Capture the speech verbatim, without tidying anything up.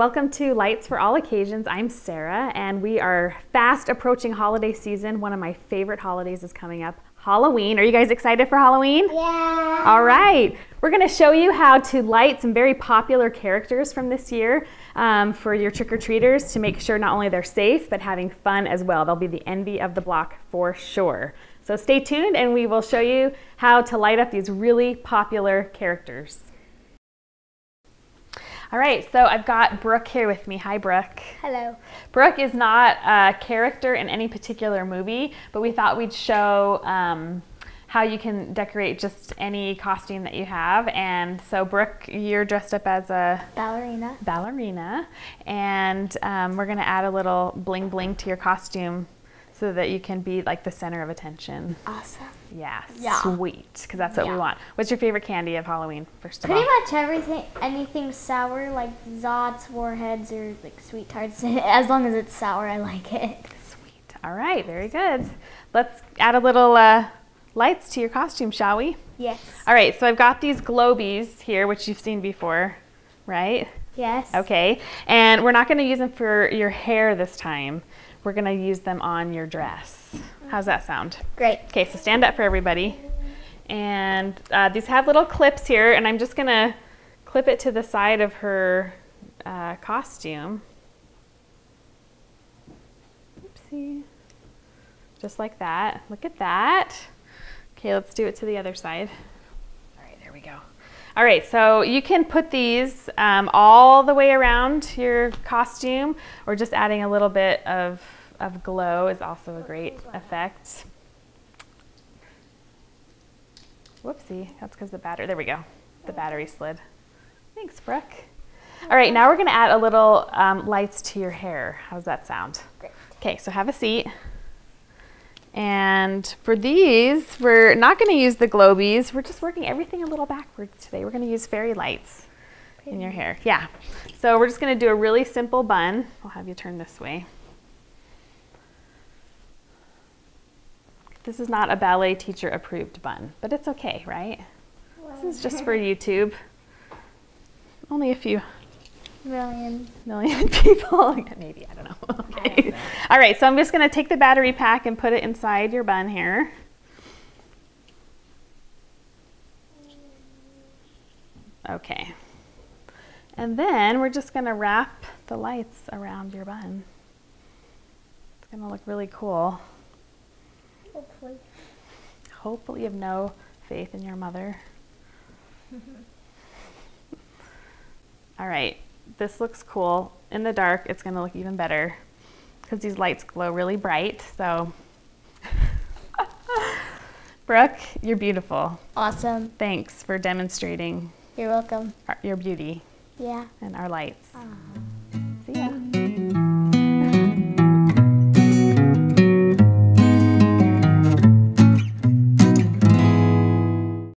welcome to Lights for All Occasions. I'm Sarah, and we are fast approaching holiday season. One of my favorite holidays is coming up, Halloween. Are you guys excited for Halloween? Yeah! All right. We're going to show you how to light some very popular characters from this year um, for your trick-or-treaters to make sure not only they're safe, but having fun as well. They'll be the envy of the block for sure. So stay tuned, and we will show you how to light up these really popular characters. All right, so I've got Brooke here with me. Hi, Brooke. Hello. Brooke is not a character in any particular movie, but we thought we'd show um, how you can decorate just any costume that you have. And so, Brooke, you're dressed up as a... Ballerina. Ballerina. And um, we're going to add a little bling bling to your costume so that you can be like the center of attention. Awesome. Yeah, yeah. Sweet, because that's what yeah. we want. What's your favorite candy of Halloween, first of all? Pretty much everything, anything sour, like Zots, Warheads, or like sweet tarts. As long as it's sour, I like it. Sweet. All right, very good. Let's add a little uh, lights to your costume, shall we? Yes. All right, so I've got these Glowbys here, which you've seen before, right? Yes. Okay, and we're not going to use them for your hair this time. We're going to use them on your dress. How's that sound? Great. Okay, so stand up for everybody. And uh, these have little clips here, and I'm just going to clip it to the side of her uh, costume. Oopsie. Just like that. Look at that. Okay, let's do it to the other side. All right, there we go. All right, so you can put these um, all the way around your costume, or just adding a little bit of, of glow is also a great effect. Whoopsie, that's because the battery, there we go. The battery slid. Thanks, Brooke. All right, now we're gonna add a little um, lights to your hair. How's that sound? Great. Okay, so have a seat. And for these, we're not going to use the Glowbys. We're just working everything a little backwards today. We're going to use fairy lights Pretty. in your hair. Yeah. So we're just going to do a really simple bun. I'll have you turn this way. This is not a ballet teacher approved bun, but it's okay, right? Well, this is just for YouTube. Only a few million million people. Maybe, I don't know. Okay. I don't know. All right, so I'm just going to take the battery pack and put it inside your bun hair. Okay. And then we're just going to wrap the lights around your bun. It's going to look really cool. Hopefully. Hopefully you have no faith in your mother. All right. This looks cool. In the dark, it's going to look even better because these lights glow really bright. So, Brooke, you're beautiful. Awesome. Thanks for demonstrating. You're welcome. Our, your beauty. Yeah. And our lights. Aww.